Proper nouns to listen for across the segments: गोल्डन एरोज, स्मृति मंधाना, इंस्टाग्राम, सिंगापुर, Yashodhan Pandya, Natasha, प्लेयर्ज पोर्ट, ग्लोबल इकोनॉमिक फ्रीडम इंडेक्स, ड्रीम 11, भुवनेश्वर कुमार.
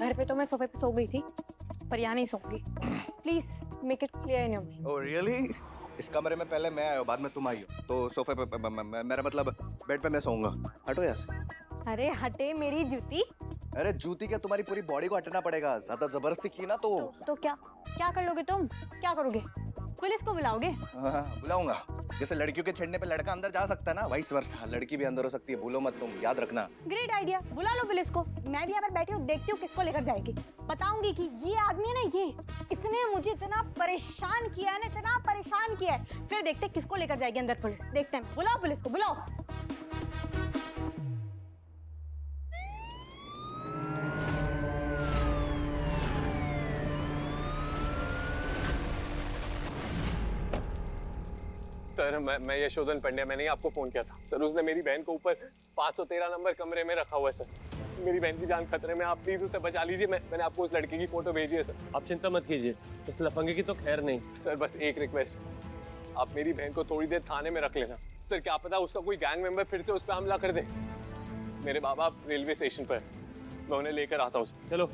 घर पे तो मैं सोफे पे सो गई थी, पर यहाँ नहीं सोऊंगी। Please make it clear in me. Oh really? इस कमरे में पहले मैं आया, बाद में तुम आई हो, तो सोफे पे मेरा मतलब बेड पे मैं सोऊंगा। हटो यहाँ से। अरे हटे मेरी जूती। अरे जूती क्या, तुम्हारी पूरी बॉडी को हटना पड़ेगा, ज्यादा जबरदस्ती की ना तो क्या कर लोगे तुम? क्या करोगे? पुलिस को बुलाओगे? बुलाऊंगा। जैसे लड़कियों के छेड़ने पे लड़का अंदर जा सकता है ना, वाइस वर्सा लड़की भी अंदर हो सकती है। भूलो मत तुम, याद रखना। ग्रेट आइडिया, बुला लो पुलिस को। मैं भी यहाँ पर बैठी हूँ, देखती हूँ किसको लेकर जाएगी। बताऊंगी कि ये आदमी है ना, ये इसने मुझे इतना परेशान किया है ना, इतना परेशान किया है। फिर देखते किसको लेकर जाएगी अंदर पुलिस, देखते हैं। बुलाओ पुलिस को, बुलाओ। सर मैं यशोधन पंड्या, मैंने आपको फोन किया था सर। उसने मेरी बहन को ऊपर 513 नंबर कमरे में रखा हुआ है सर। मेरी बहन की जान खतरे में, आप प्लीज उसे बचा लीजिए। मैंने आपको उस लड़के की फोटो भेजी है सर। आप चिंता मत कीजिए, उस लफंगे की तो खैर नहीं। सर बस एक रिक्वेस्ट, आप मेरी बहन को थोड़ी देर थाने में रख लेना सर। क्या पता उसका कोई गैंग मेंबर फिर से उस पर हमला कर दे। मेरे बाबा आप रेलवे स्टेशन पर, मैं उन्हें लेकर आता हूँ। चलो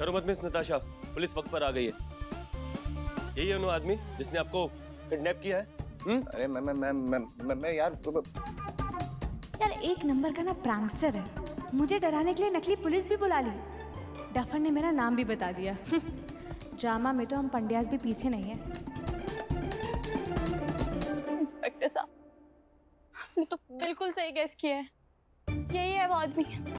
डरो मत मिस नताशा, पुलिस वक्त पर आ गई है। यही है वो आदमी जिसने आपको किडनैप किया है? अरे मैं यार एक नंबर का ना प्रैंकस्टर है। मुझे डराने के लिए नकली पुलिस भी बुला ली। डफर ने मेरा नाम भी बता दिया। ड्रामा में तो हम पंड्यास भी पीछे नहीं है। इंस्पेक्टर साहब, आपने तो बिल्कुल सही गैस किया है, यही है वो आदमी।